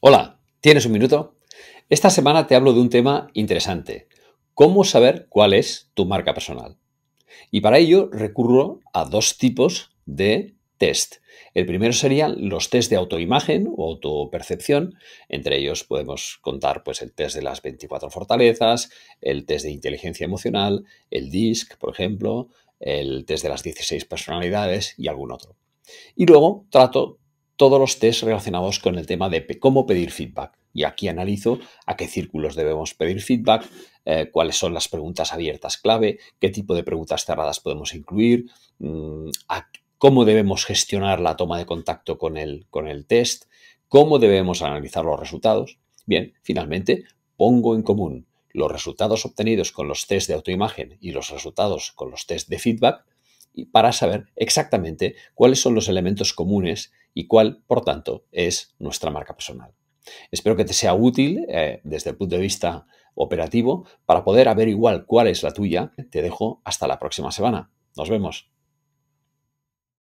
Hola, ¿tienes un minuto? Esta semana te hablo de un tema interesante, cómo saber cuál es tu marca personal. Y para ello recurro a dos tipos de test. El primero serían los test de autoimagen o autopercepción. Entre ellos podemos contar el test de las 24 fortalezas, el test de inteligencia emocional, el DISC, por ejemplo, el test de las 16 personalidades y algún otro. Y luego trato todos los tests relacionados con el tema de cómo pedir feedback. Y aquí analizo a qué círculos debemos pedir feedback, cuáles son las preguntas abiertas clave, qué tipo de preguntas cerradas podemos incluir, cómo debemos gestionar la toma de contacto con el test, cómo debemos analizar los resultados. Bien, finalmente pongo en común los resultados obtenidos con los tests de autoimagen y los resultados con los tests de feedback para saber exactamente cuáles son los elementos comunes y cuál, por tanto, es nuestra marca personal. Espero que te sea útil desde el punto de vista operativo para poder averiguar cuál es la tuya. Te dejo hasta la próxima semana. Nos vemos.